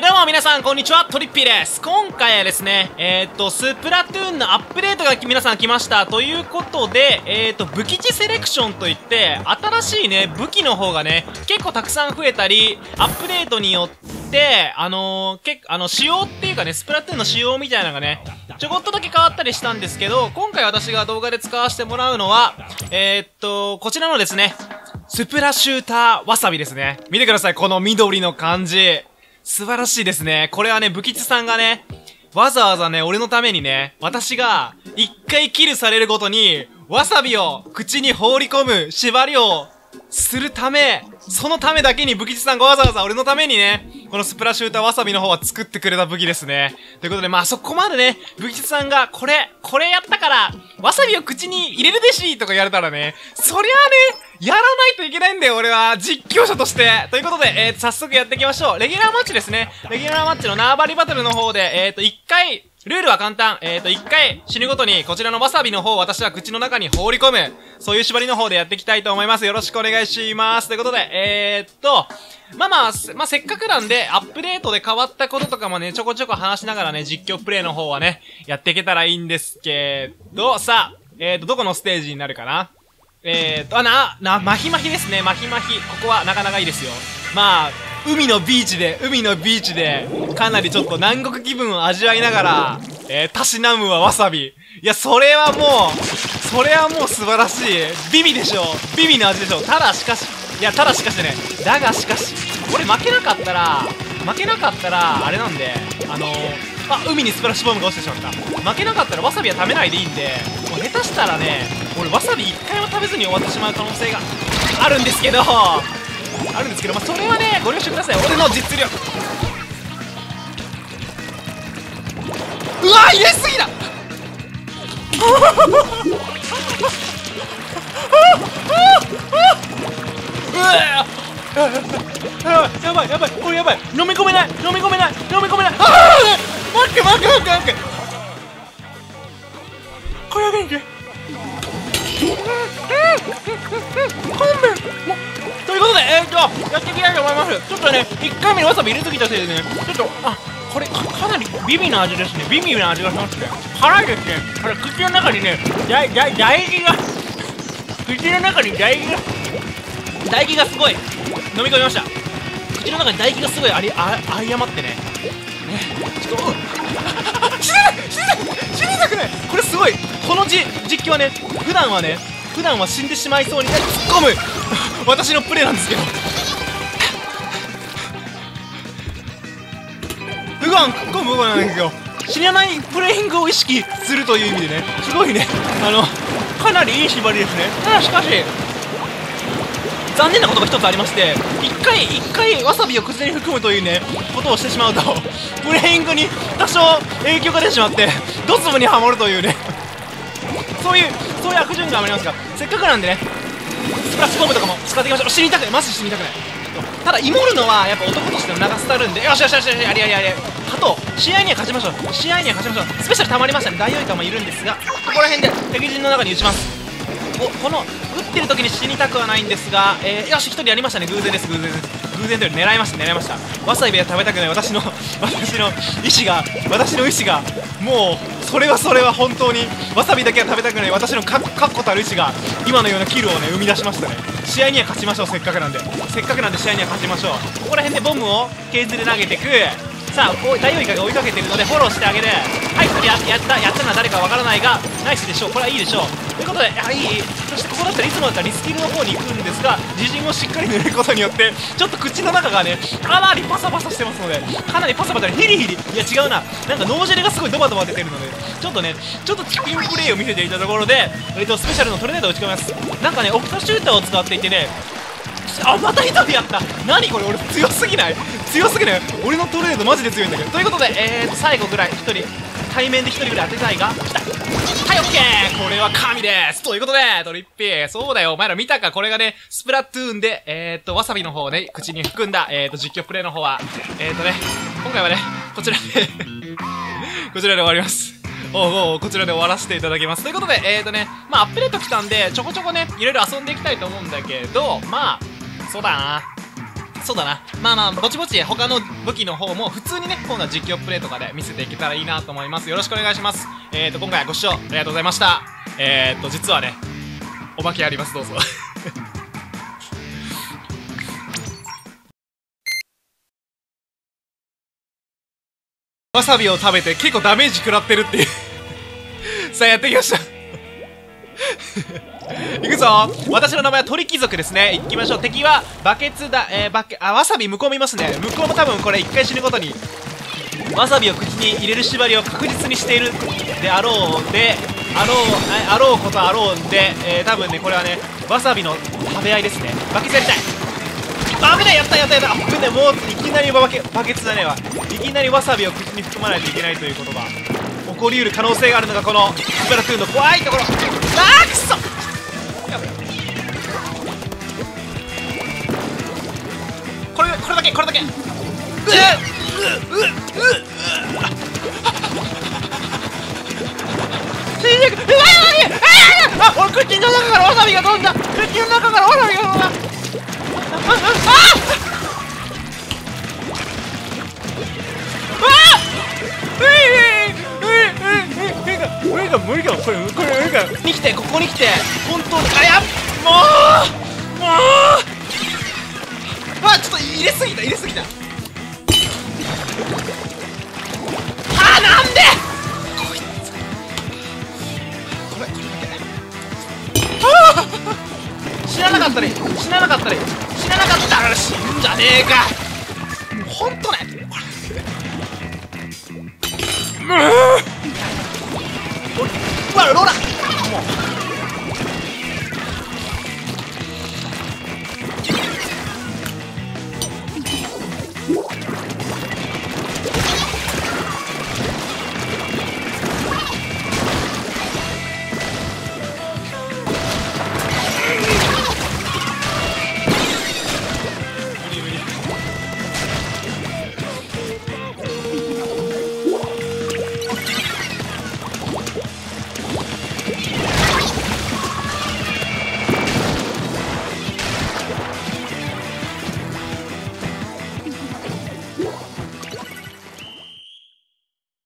どうも皆さんこんにちは、トリッピーです。今回はですね、スプラトゥーンのアップデートが皆さん来ましたということで、武器値セレクションといって新しいね、武器の方がね、結構たくさん増えたり、アップデートによって仕様っていうかね、スプラトゥーンの仕様みたいなのがね、ちょこっとだけ変わったりしたんですけど、今回私が動画で使わせてもらうのはこちらのですね、スプラシューターわさびですね。見てください、この緑の感じ。素晴らしいですね。これはね、武吉さんがね、わざわざね、俺のためにね、私が、1回キルされるごとに、わさびを口に放り込む縛りをするため、そのためだけに武吉さんがわざわざ俺のためにね、このスプラシューターわさびの方は作ってくれた武器ですね。ということで、まあそこまでね、武吉さんが、これやったから、わさびを口に入れるでしとかやれたらね、そりゃあね、やらないといけないんだよ、俺は。実況者として。ということで、早速やっていきましょう。レギュラーマッチですね。レギュラーマッチの縄張りバトルの方で、1回、ルールは簡単。1回死ぬごとに、こちらのわさびの方を私は口の中に放り込む。そういう縛りの方でやっていきたいと思います。よろしくお願いします。ということで、まあ、せっかくなんで、アップデートで変わったこととかもね、ちょこちょこ話しながらね、実況プレイの方はね、やっていけたらいいんですけど、さあ、どこのステージになるかな？マヒマヒですね、マヒマヒ。ここはなかなかいいですよ。まあ、海のビーチで、かなりちょっと南国気分を味わいながら、たしなむはわさび。いや、それはもう素晴らしい。美味でしょ。美味の味でしょ。ただしかしね、だがしかし、これ負けなかったら、あれなんで、海にスプラッシュボムが落ちてしまった。負けなかったらわさびは食べないでいいんで、もう下手したらね、俺わさび1回も食べずに終わってしまう可能性があるんですけど、まあ、それはね、ご了承ください。俺の実力。うわ、入れすぎだやばい、俺やばい、飲み込めない。待って、これは元気ということで、やっていきたいと思います。ちょっとね、1回目にわさび入れすぎたせいでね、ちょっと、これかなりビビの味ですね。ビビの味がしますね。辛いですね。これ、口の中にね、唾液がすごい飲み込みました。口の中に唾液がすごいあり余ってね。ちょっと、死にたくない。これすごい。この実況はね、普段は死んでしまいそうに突っ込む私のプレイなんですけど、普段なんですよ。死なないプレイングを意識するという意味でね、すごいね、かなりいい縛りですね。ただしかし、残念なことが一つありまして、一回わさびを口に含むというね、ことをしてしまうとプレイングに多少影響が出てしまって、ドツボにはまるというね、そういう悪循環がありますが、せっかくなんでね、スプラッシュボムとかも使っていきましょう。マジ死にたくない。ただ、イモるのはやっぱ男としての長さたるんで、よし、あり。あと、試合には勝ちましょう。スペシャル溜まりましたね。大王様いるんですが、ここら辺で敵陣の中に打ちます。打ってる時に死にたくはないんですが、よし、1人やりましたね。偶然です。偶然というより狙いました。わさびは食べたくない私の意志が、もう、それは本当に、わさびだけは食べたくない私の確固たる意志が、今のようなキルをね、生み出しましたね。試合には勝ちましょう、せっかくなんで試合には勝ちましょう。ここら辺でボムをケージで投げていく。さあ、ダイオウイカが追いかけているので、フォローしてあげて、はい、やったのは誰かわからないが、ナイスでしょう、これはいいでしょう。ということで、そしてここだったらいつもだったらリスキルの方に行くんですが、自陣をしっかり塗ることによって、ちょっと口の中がね、かなりパサパサしてますので、かなりパサパサで、ヒリ、いや違うな、なんか脳汁がすごいドバドバ出てるので、ちょっとチキンプレイを見せていたところで、スペシャルのトルネードを打ち込みます。なんかね、オプトシューターを使っていてね、また一人やった。何これ、俺強すぎない。俺のトルネードマジで強いんだけど。ということで、最後ぐらい1人対面で1人ぐらい当てたいが、来た。はい、オッケー、これは神です。ということで、トリッピー、そうだよ、お前ら見たか。これがね、スプラトゥーンで、わさびの方をね、口に含んだ、実況プレイの方は、今回はね、こちらで終わります。をこちらで終わらせていただきます。ということで、まあアップデート来たんで、ちょこちょこね、いろいろ遊んでいきたいと思うんだけど、まあ、そうだな。まあまあ、ぼちぼち他の武器の方も普通にね、今度は実況プレイとかで見せていけたらいいなと思います。よろしくお願いします。今回はご視聴ありがとうございました。実はね、おまけあります。どうぞ。わさびを食べて結構ダメージ食らってるっていう。さあ、やってきました。いくぞ。私の名前は鳥貴族ですね。いきましょう。敵はバケツだ。わさび向こう見ますね。向こうも多分これ1回死ぬごとにわさびを口に入れる縛りを確実にしているであろうで、多分ね、これはね、わさびの食べ合いですね。バケツやりたい。危ない、やった、危ない、もういきなりバケツだねわ。いきなりわさびを口に含まないといけないということが起こりうる可能性があるのがこのスプラトゥーンの怖いところ。くそやばい。これだけうわ俺クッキーの中からわさびが飛んだ。無理かこれ無理か。ここに来て本当にあやっもうあちょっと入れすぎた。あなんでこいつこれ死ななかったら死んじゃねえか。もう本当ねこれうわローラもう